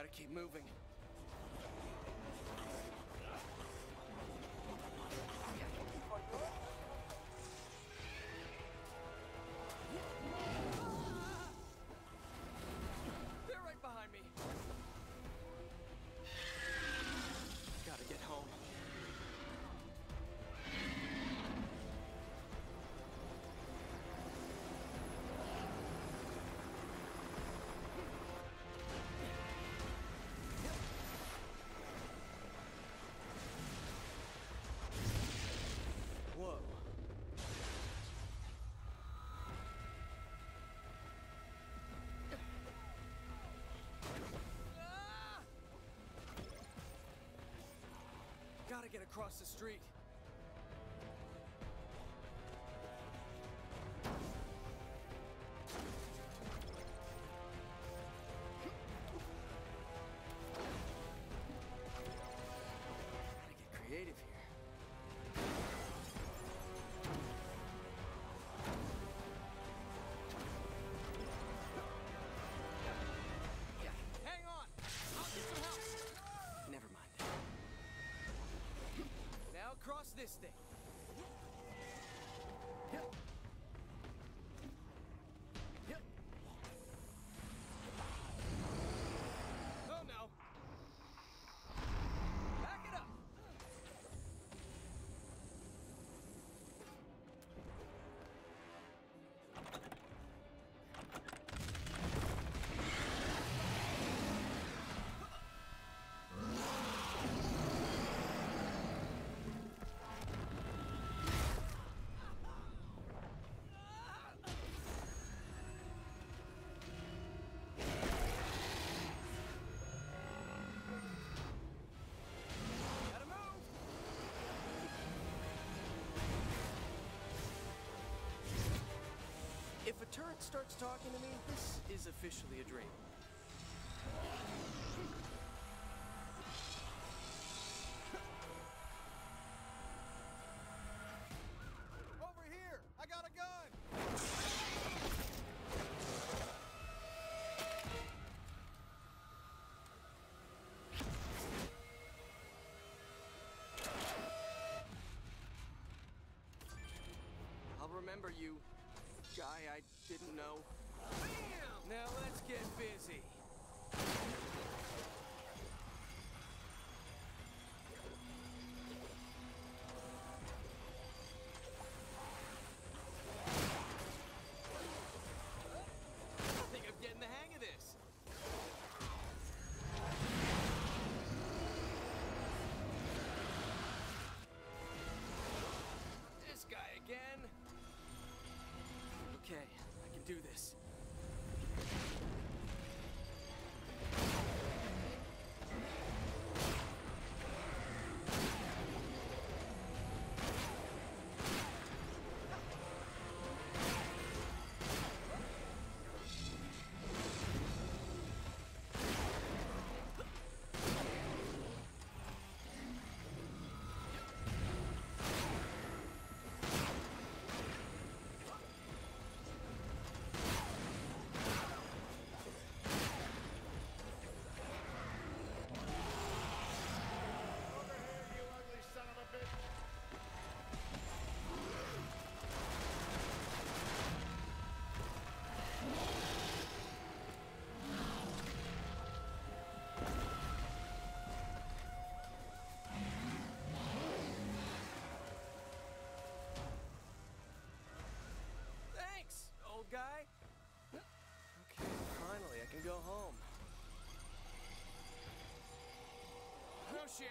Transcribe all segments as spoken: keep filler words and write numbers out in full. Gotta keep moving. They're right behind me. Gotta get home. Whoa. Ah! Gotta get across the street. Gotta get creative here. Never mind. Now cross this thing. Oh no. Back it up. If a turret starts talking to me, this is officially a dream. Over here! I got a gun! I'll remember you. Guy I didn't know. Bam! Now let's get busy. I think I'm getting the hang of this. This guy again. Okay, I can do this. Thanks, old guy. Okay, finally I can go home. No shit.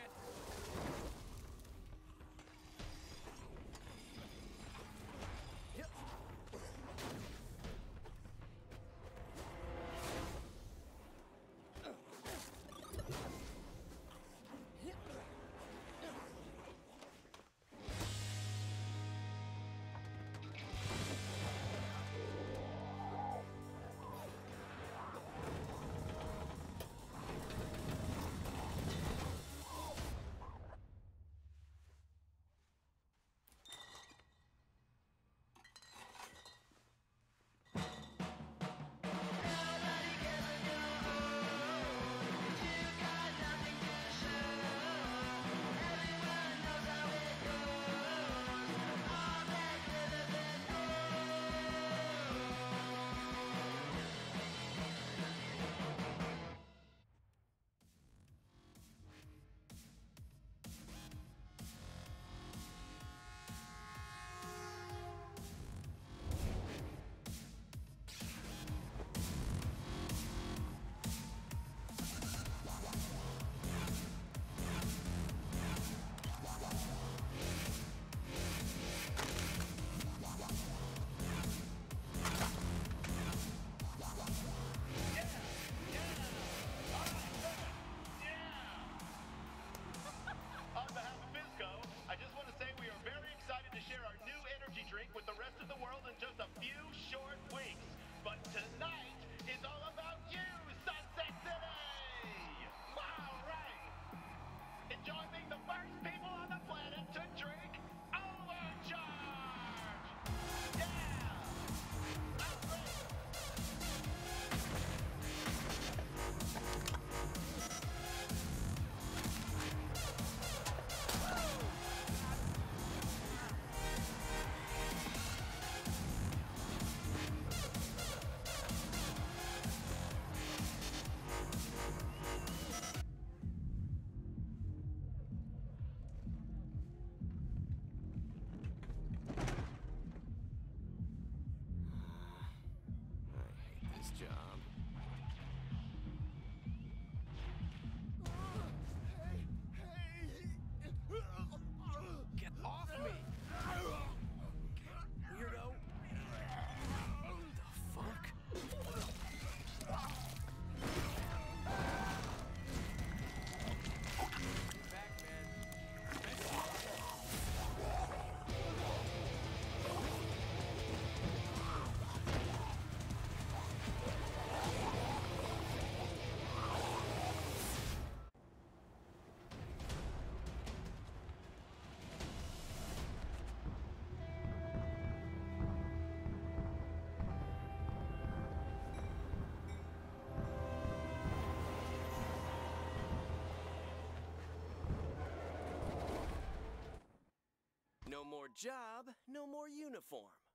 job, no more uniform.